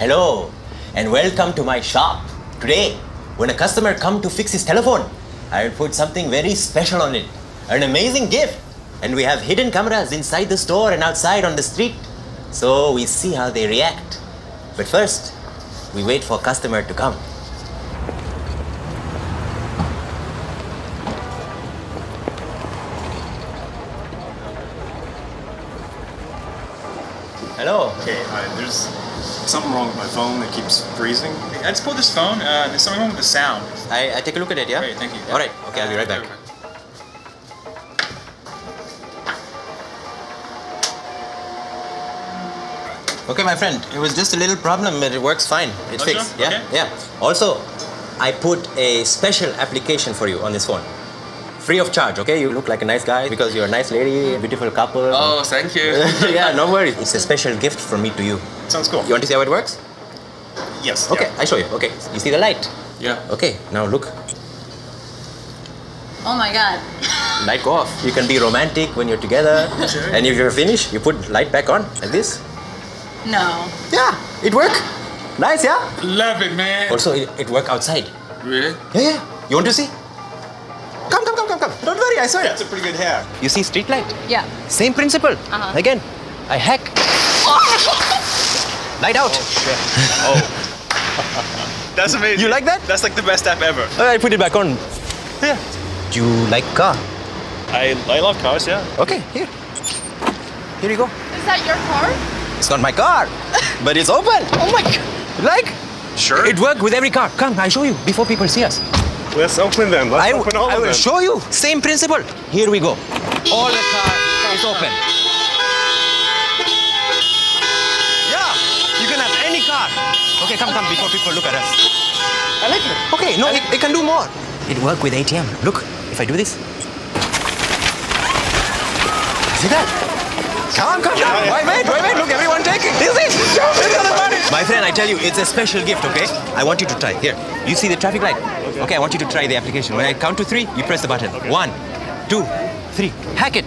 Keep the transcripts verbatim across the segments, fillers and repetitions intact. Hello and welcome to my shop. Today, when a customer comes to fix his telephone, I will put something very special on it. An amazing gift. And we have hidden cameras inside the store and outside on the street. So we see how they react. But first, we wait for customer to come. Hello. Okay, hi. There's something wrong with my phone that keeps freezing. I just pulled this phone. Uh, there's something wrong with the sound. I, I take a look at it, yeah? Great, thank you. Yeah. All right, okay, uh, I'll be right back. Right. Okay, my friend, it was just a little problem, but it works fine. It's okay. Fixed. Yeah, okay. Yeah. Also, I put a special application for you on this phone. Free of charge, okay? You look like a nice guy because you're a nice lady, a beautiful couple. Oh, thank you. Yeah, no worries. It's a special gift from me to you. Sounds cool. You want to see how it works? Yes. Okay, yeah. I show you. Okay, you see the light? Yeah. Okay, now look. Oh my God. Light go off. You can be romantic when you're together. Sure. And if you're finished, you put light back on like this. No. Yeah, it worked. Nice, yeah? Love it, man. Also, it, it worked outside. Really? Yeah, yeah. You want to see? Come, come, come, come, come. Don't worry, I saw it. That's a pretty good hack. You see street light? Yeah. Same principle. Uh-huh. Again, I hack. Oh! Light out. Oh, shit. Oh. That's amazing. You like that? That's like the best app ever. I put it back on. Yeah. Do you like car? I, I love cars, yeah. Okay, here. Here you go. Is that your car? It's not my car, but it's open. Oh my God. Like? Sure. It worked with every car. Come, I'll show you before people see us. Let's open them. Let's I open all I of them. I will show you. Same principle. Here we go. All the car is open. Yeah, you can have any car. Okay, come, come, before people look at us. I like it. Okay, no, like it, it can do more. It worked with A T M. Look, if I do this. See that? Come, come, come. Why wait, wait, wait. Look, everyone taking. This is it. My friend, I tell you, it's a special gift, okay? I want you to try. Here, you see the traffic light? Okay, okay, I want you to try the application. When I count to three, you press the button. Okay. One, two, three. Hack it.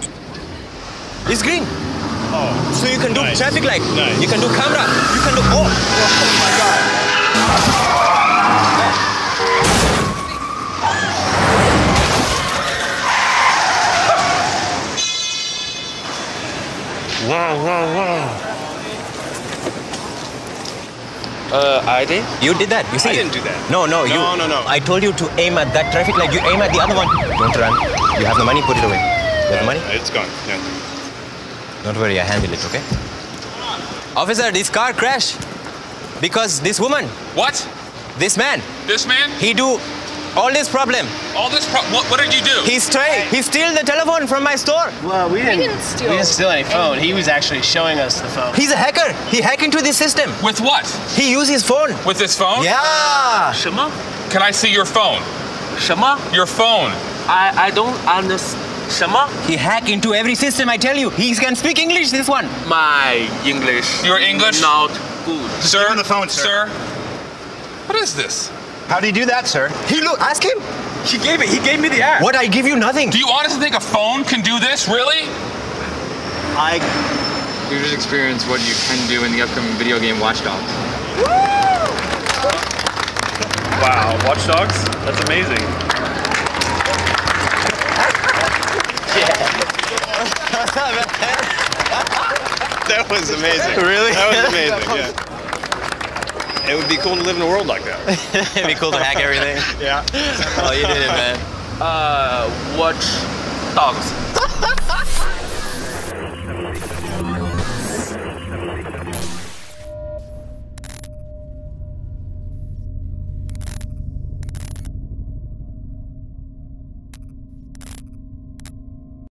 It's green. Oh. So you can do nice. Traffic light. Nice. You can do camera. You can do... Oh, oh my God. Wow, wow, wow. Uh, I did? You did that, you see? I didn't do that. No, no, no, you... No, no, no. I told you to aim at that traffic light. You aim at the other one. Don't run. You have the money, put it away. You have the money? It's gone, yeah. Don't worry, I handle it, okay? Officer, this car crashed because this woman... What? This man. This man? He do all this problem. All this problem? What, what did you do? He stray. He steal the telephone from my store. Well, we didn't, we didn't, steal. We didn't steal any phone. He was actually showing us the phone. He's a hacker. He hacked into this system. With what? He used his phone. With his phone? Yeah. Shema? Can I see your phone? Shema? Your phone. I, I don't understand. Shema? He hacked into every system, I tell you. He can speak English, this one. My English. Your English? Not good. Sir? On the phone, sir. Sir? What is this? How do you do that, sir? He look. Ask him. He gave it. He gave me the app. What? I give you nothing. Do you honestly think a phone can do this? Really? I. You just experienced what you can do in the upcoming video game Watch Dogs. Woo! Wow, Watch Dogs? That's amazing. That was amazing. Really? That was amazing. Yeah. It would be cool to live in a world like that. It'd be cool to hack everything. Yeah. Oh, you did it, man. Uh, Watch Dogs.